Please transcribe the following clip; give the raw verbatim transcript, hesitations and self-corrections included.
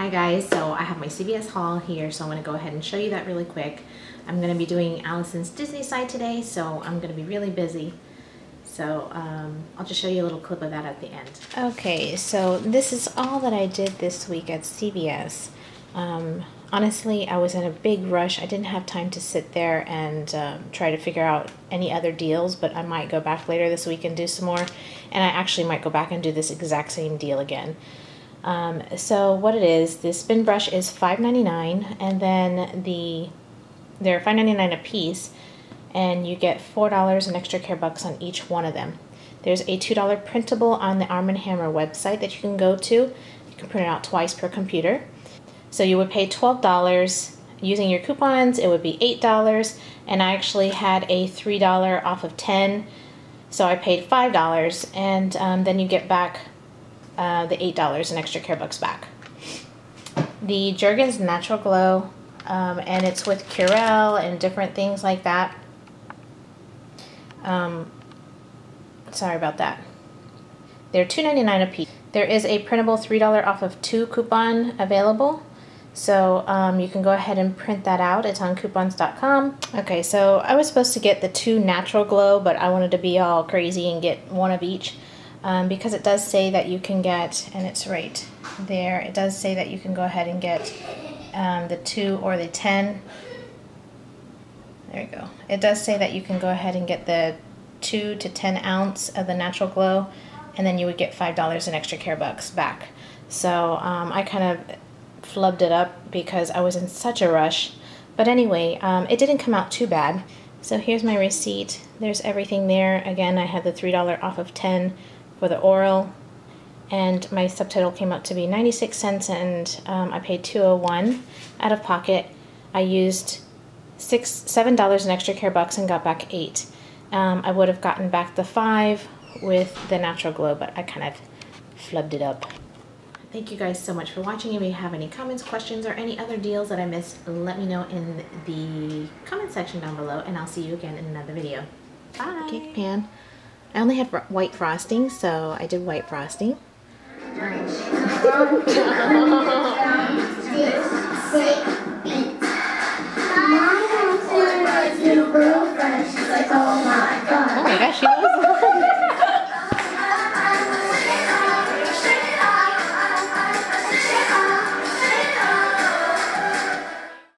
Hi guys, so I have my C V S haul here, so I'm going to go ahead and show you that really quick. I'm going to be doing Allison's DisneySide today, so I'm going to be really busy. So um, I'll just show you a little clip of that at the end. Okay, so this is all that I did this week at C V S. Um, honestly, I was in a big rush. I didn't have time to sit there and um, try to figure out any other deals, but I might go back later this week and do some more. And I actually might go back and do this exact same deal again. Um, so what it is, this spin brush is five ninety-nine, and then the they're five ninety-nine a piece, and you get four dollars in extra care bucks on each one of them. There's a two dollar printable on the Arm and Hammer website that you can go to. You can print it out twice per computer. So you would pay twelve dollars using your coupons. It would be eight dollars, and I actually had a three dollar off of ten, so I paid five dollars, and um, then you get back. Uh, the eight dollars in extra care bucks back. The Jergens Natural Glow, um, and it's with Curell and different things like that. Um, sorry about that. They're two ninety-nine a piece. There is a printable three dollar off of two coupon available, so um, you can go ahead and print that out. It's on coupons dot com. Okay, so I was supposed to get the two Natural Glow, but I wanted to be all crazy and get one of each. Um, because it does say that you can get, and it's right there, it does say that you can go ahead and get um, the two or the ten. There you go. It does say that you can go ahead and get the two to ten ounce of the Natural Glow, and then you would get five dollars in extra care bucks back. So um, I kind of flubbed it up because I was in such a rush. But anyway, um, it didn't come out too bad. So here's my receipt. There's everything there. Again, I had the three dollar off of ten for the oral, and my subtotal came out to be ninety-six cents, and um, I paid two oh one out of pocket. I used six seven dollars in extra care bucks and got back eight. Um, I would have gotten back the five with the Natural Glow, but I kind of flubbed it up. Thank you guys so much for watching. If you have any comments, questions, or any other deals that I missed, let me know in the comment section down below, and I'll see you again in another video. Bye! Cake pan. I only had white frosting, so I did white frosting.